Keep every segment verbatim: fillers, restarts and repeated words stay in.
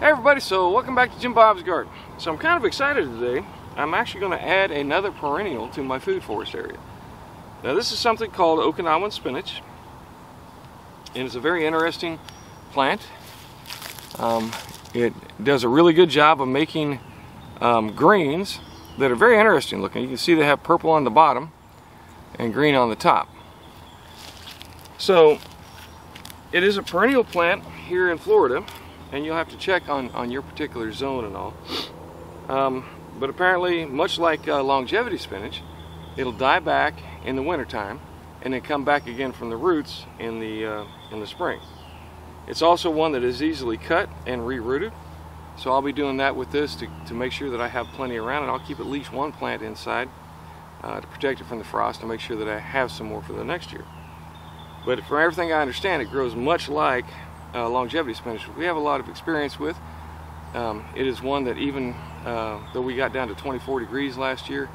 Hey everybody, so welcome back to Jim Bob's Garden. So I'm kind of excited today. I'm actually going to add another perennial to my food forest area. Now this is something called Okinawan spinach, and it's a very interesting plant. Um, it does a really good job of making um, greens that are very interesting looking. You can see they have purple on the bottom and green on the top. So it is a perennial plant here in Florida, and you'll have to check on, on your particular zone and all. Um, but apparently, much like uh, longevity spinach, it'll die back in the wintertime and then come back again from the roots in the, uh, in the spring. It's also one that is easily cut and re-rooted, so I'll be doing that with this to, to make sure that I have plenty around, and I'll keep at least one plant inside uh, to protect it from the frost and make sure that I have some more for the next year. But from everything I understand, it grows much like Uh, longevity spinach we have a lot of experience with. Um, it is one that, even uh, though we got down to twenty-four degrees last year,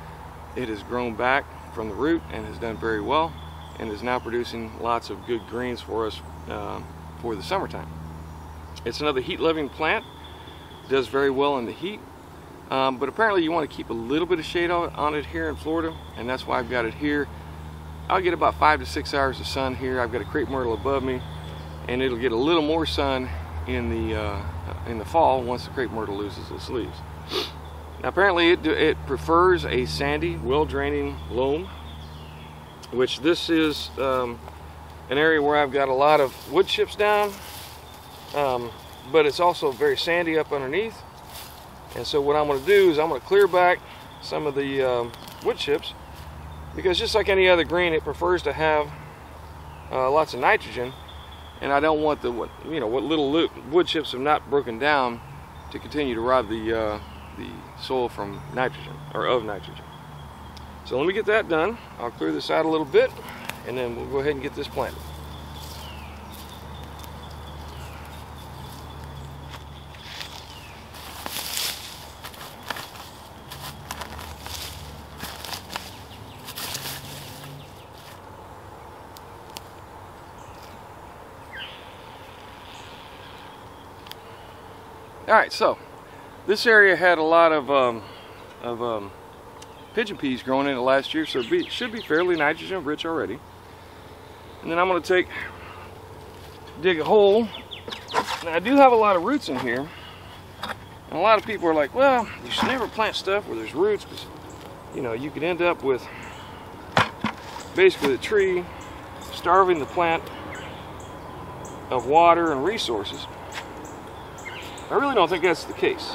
it has grown back from the root and has done very well and is now producing lots of good greens for us uh, for the summertime. It's another heat-loving plant, does very well in the heat, um, but apparently you want to keep a little bit of shade on, on it here in Florida, and that's why I've got it here. I'll get about five to six hours of sun here. I've got a crepe myrtle above me, and it'll get a little more sun in the uh, in the fall once the crepe myrtle loses its leaves. Now apparently it, it prefers a sandy, well-draining loam, which this is um, an area where I've got a lot of wood chips down, um, but it's also very sandy up underneath. And so what I'm going to do is I'm going to clear back some of the um, wood chips, because just like any other green, it prefers to have uh, lots of nitrogen. And I don't want the, you know, what little wood chips have not broken down to continue to rob the uh, the soil from nitrogen, or of nitrogen. So let me get that done. I'll clear this out a little bit, and then we'll go ahead and get this planted. Alright, so this area had a lot of, um, of um, pigeon peas growing in it last year, so it be, should be fairly nitrogen rich already. And then I'm going to take, dig a hole. Now I do have a lot of roots in here, and a lot of people are like, well, you should never plant stuff where there's roots, because, you know, you could end up with basically the tree starving the plant of water and resources. I really don't think that's the case.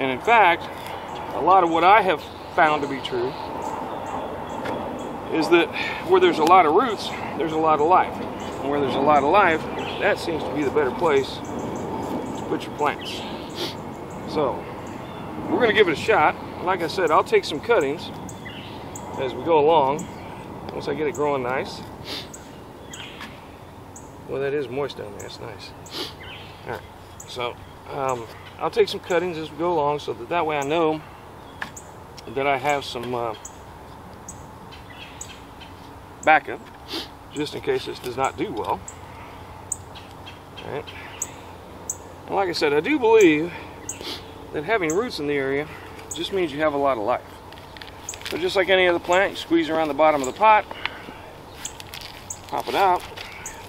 And in fact, a lot of what I have found to be true is that where there's a lot of roots, there's a lot of life. And where there's a lot of life, that seems to be the better place to put your plants. So, we're going to give it a shot. Like I said, I'll take some cuttings as we go along, once I get it growing nice. Well, that is moist down there. That's nice. All right, so um, I'll take some cuttings as we go along, so that that way I know that I have some uh, backup, just in case this does not do well. All right. And like I said, I do believe that having roots in the area just means you have a lot of life. So just like any other plant, you squeeze around the bottom of the pot, pop it out.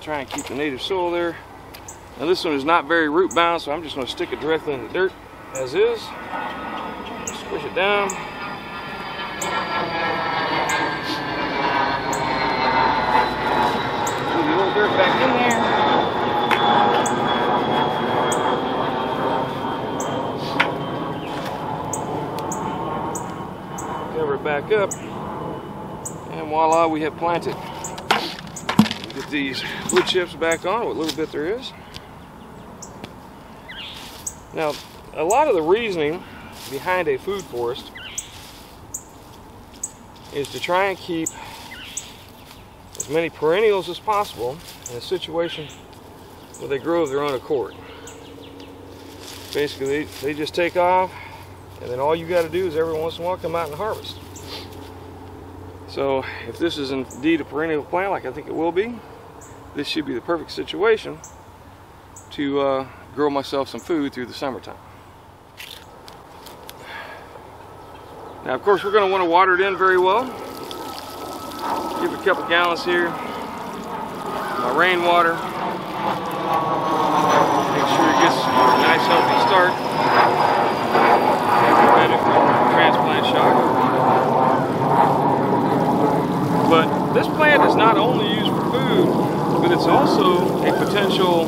Try and keep the native soil there. Now this one is not very root bound, so I'm just going to stick it directly in the dirt as is. Squish it down. Put the old dirt back in there. Cover it back up. And voila, we have planted. Get these wood chips back on, what little bit there is. Now, a lot of the reasoning behind a food forest is to try and keep as many perennials as possible in a situation where they grow of their own accord. Basically, they just take off, and then all you got to do is every once in a while come out and harvest. So if this is indeed a perennial plant, like I think it will be, this should be the perfect situation to uh, grow myself some food through the summertime. Now, of course, we're going to want to water it in very well. Give it a couple gallons here. My rainwater. Make sure it gets a nice, healthy start. Can't prevent it from transplant shock. But this plant is not only used for food, but it's also a potential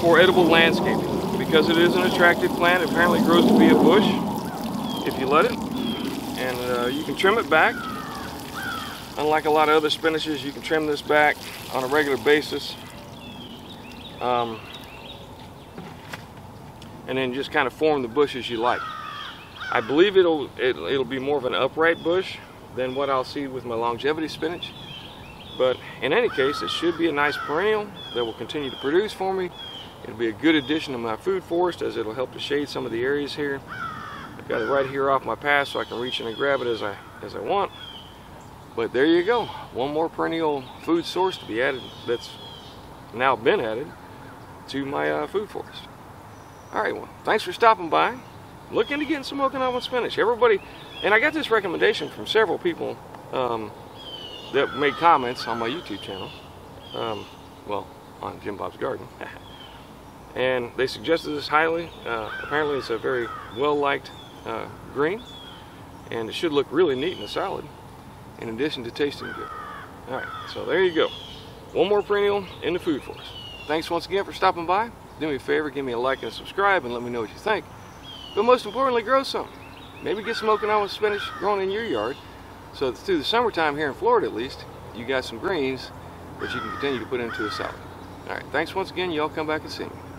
for edible landscaping because it is an attractive plant. It apparently grows to be a bush if you let it, and uh, you can trim it back. Unlike a lot of other spinaches, you can trim this back on a regular basis, um, and then just kind of form the bush as you like. I believe it'll it, it'll be more of an upright bush than what I'll see with my longevity spinach, but in any case, it should be a nice perennial that will continue to produce for me. It'll be a good addition to my food forest, as it'll help to shade some of the areas here. Got it right here off my path, so I can reach in and grab it as I as I want. But there you go, one more perennial food source to be added, that's now been added to my uh, food forest. All right, well, thanks for stopping by. Look into getting some Okinawan spinach, everybody. And I got this recommendation from several people um, that made comments on my YouTube channel, um, well, on Jim Bob's Garden. And they suggested this highly. Uh, apparently it's a very well-liked Uh, green, and it should look really neat in a salad in addition to tasting good. Alright, so there you go, one more perennial in the food forest. Thanks once again for stopping by. Do me a favor, give me a like and a subscribe, and let me know what you think. But most importantly, grow some. Maybe get some Okinawan spinach growing in your yard, so that through the summertime here in Florida at least, you got some greens that you can continue to put into a salad. Alright, thanks once again. Y'all come back and see me.